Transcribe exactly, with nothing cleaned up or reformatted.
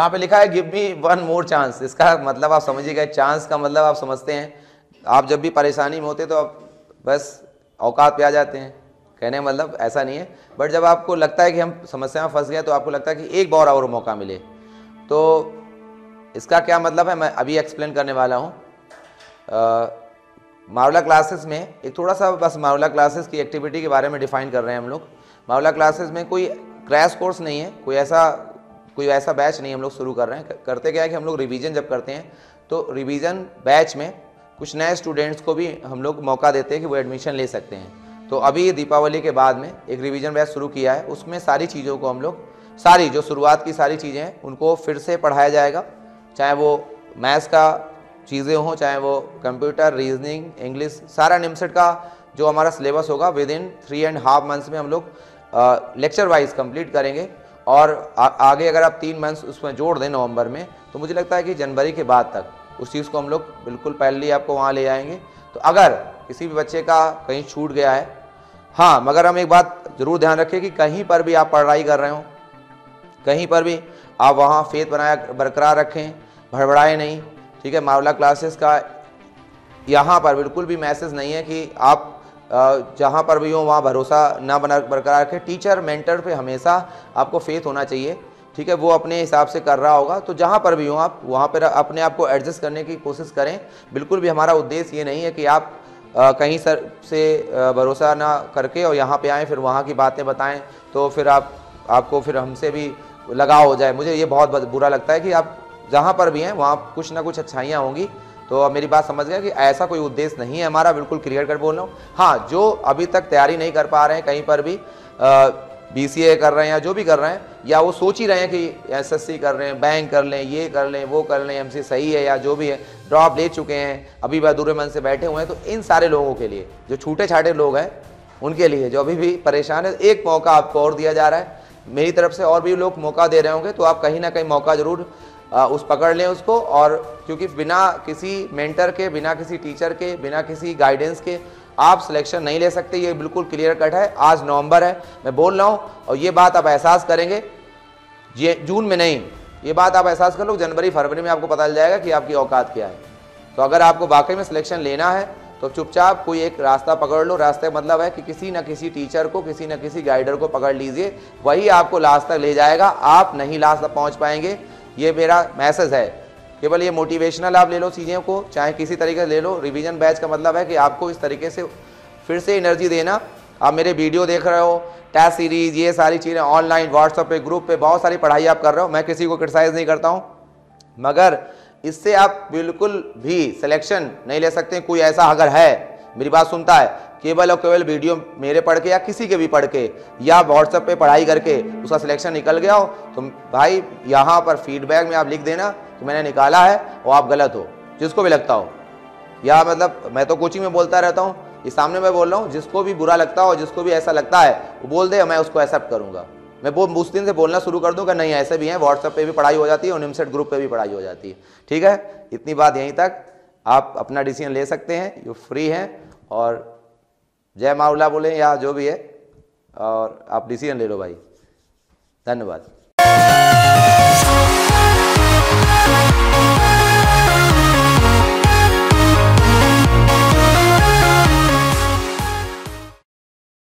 यहाँ पे लिखा है give me one more chance. इसका मतलब आप समझिएगा, चांस का मतलब आप समझते हैं, आप जब भी परेशानी में होते तो आप बस औकात पे आ जाते हैं, कहने मतलब ऐसा नहीं है, बट जब आपको लगता है कि हम समस्या में फंस गए तो आपको लगता है कि एक बार और मौका मिले। तो इसका क्या मतलब है मैं अभी एक्सप्लेन करने वाला हूँ। मारुला क्लासेस में एक थोड़ा सा बस मारुला क्लासेस की एक्टिविटी के बारे में डिफाइन कर रहे हैं हम लोग। मारुला क्लासेस में कोई क्रैश कोर्स नहीं है, कोई ऐसा कोई ऐसा बैच नहीं हम लोग शुरू कर रहे हैं। करते क्या है कि हम लोग रिवीजन जब करते हैं तो रिवीजन बैच में कुछ नए स्टूडेंट्स को भी हम लोग मौका देते हैं कि वो एडमिशन ले सकते हैं। तो अभी दीपावली के बाद में एक रिवीजन बैच शुरू किया है, उसमें सारी चीज़ों को हम लोग सारी जो शुरुआत की सारी चीज़ें हैं उनको फिर से पढ़ाया जाएगा, चाहे वो मैथ्स का चीज़ें हों, चाहे वो कंप्यूटर, रीजनिंग, इंग्लिश, सारा निमसेट का जो हमारा सिलेबस होगा within three and half months में हम लोग लेक्चर वाइज कंप्लीट करेंगे। और आ, आगे अगर आप तीन मंथ्स उसमें जोड़ दें नवंबर में, तो मुझे लगता है कि जनवरी के बाद तक उस चीज़ को हम लोग बिल्कुल पहले आपको वहाँ ले आएंगे। तो अगर किसी भी बच्चे का कहीं छूट गया है, हाँ, मगर हम एक बात ज़रूर ध्यान रखें कि कहीं पर भी आप पढ़ाई कर रहे हो, कहीं पर भी आप वहाँ फेथ बनाया बरकरार रखें, भड़बड़ाए नहीं, ठीक है। मारुला क्लासेस का यहाँ पर बिल्कुल भी मैसेज नहीं है कि आप जहाँ पर भी हो वहाँ भरोसा ना बना बरकरार रखें। टीचर मेंटर पे हमेशा आपको फेथ होना चाहिए, ठीक है। वो अपने हिसाब से कर रहा होगा, तो जहाँ पर भी हो आप वहाँ पर अपने आप को एडजस्ट करने की कोशिश करें। बिल्कुल भी हमारा उद्देश्य ये नहीं है कि आप आ, कहीं सर से भरोसा ना करके और यहाँ पे आएँ, फिर वहाँ की बातें बताएँ, तो फिर आप आपको फिर हमसे भी लगाव हो जाए। मुझे ये बहुत बुरा लगता है कि आप जहाँ पर भी हैं वहाँ कुछ ना कुछ अच्छाइयाँ होंगी। तो अब मेरी बात समझ गया कि ऐसा कोई उद्देश्य नहीं है हमारा, बिल्कुल क्लियर कर बोल रहा हूँ। हाँ, जो अभी तक तैयारी नहीं कर पा रहे हैं, कहीं पर भी बीसीए कर रहे हैं या जो भी कर रहे हैं, या वो सोच ही रहे हैं कि एसएससी कर रहे हैं, बैंक कर लें, ये कर लें, वो कर लें, एम.सी. सही है या जो भी है, ड्रॉप ले चुके हैं, अभी भी अधूरे मन से बैठे हुए हैं, तो इन सारे लोगों के लिए, जो छूटे छाटे लोग हैं उनके लिए जो अभी भी परेशान है, एक मौका आपको और दिया जा रहा है। मेरी तरफ से और भी लोग मौका दे रहे होंगे, तो आप कहीं ना कहीं मौका ज़रूर उस पकड़ लें उसको। और क्योंकि बिना किसी मेंटर के, बिना किसी टीचर के, बिना किसी गाइडेंस के आप सिलेक्शन नहीं ले सकते, ये बिल्कुल क्लियर कट है। आज नवंबर है मैं बोल रहा हूँ, और ये बात आप एहसास करेंगे ये जून में नहीं, ये बात आप एहसास कर लो, जनवरी फरवरी में आपको पता चल जाएगा कि आपकी औकात क्या है। तो अगर आपको वाकई में सिलेक्शन लेना है तो चुपचाप कोई एक रास्ता पकड़ लो। रास्ते का मतलब है कि किसी न किसी टीचर को, किसी न किसी गाइडर को पकड़ लीजिए, वही आपको लास्ट तक ले जाएगा। आप नहीं लास्ट तक पहुँच पाएंगे, ये मेरा मैसेज है। केवल ये मोटिवेशनल आप ले लो चीज़ों को, चाहे किसी तरीके से ले लो। रिवीजन बैच का मतलब है कि आपको इस तरीके से फिर से एनर्जी देना। आप मेरे वीडियो देख रहे हो, टेस्ट सीरीज, ये सारी चीज़ें ऑनलाइन, व्हाट्सएप पे, ग्रुप पे बहुत सारी पढ़ाई आप कर रहे हो। मैं किसी को क्रिटिसाइज़ नहीं करता हूँ, मगर इससे आप बिल्कुल भी सिलेक्शन नहीं ले सकते। कोई ऐसा अगर है मेरी बात सुनता है, केवल और केवल वीडियो मेरे पढ़ के या किसी के भी पढ़ के या व्हाट्सएप पे पढ़ाई करके उसका सिलेक्शन निकल गया हो, तो भाई यहाँ पर फीडबैक में आप लिख देना कि मैंने निकाला है और आप गलत हो, जिसको भी लगता हो। या मतलब मैं तो कोचिंग में बोलता रहता हूँ, ये सामने मैं बोल रहा हूँ, जिसको भी बुरा लगता हो, जिसको भी ऐसा लगता है वो बोल दे, मैं उसको एक्सेप्ट करूँगा। मैं वो उस दिन से बोलना शुरू कर दूँगा, नहीं ऐसे भी हैं, व्हाट्सएप पर भी पढ़ाई हो जाती है और निमसेट ग्रुप पर भी पढ़ाई हो जाती है, ठीक है। इतनी बात यहीं तक, आप अपना डिसीजन ले सकते हैं, यू फ्री हैं, और जय मारुला बोलें या जो भी है, और आप डिसीजन ले लो भाई। धन्यवाद।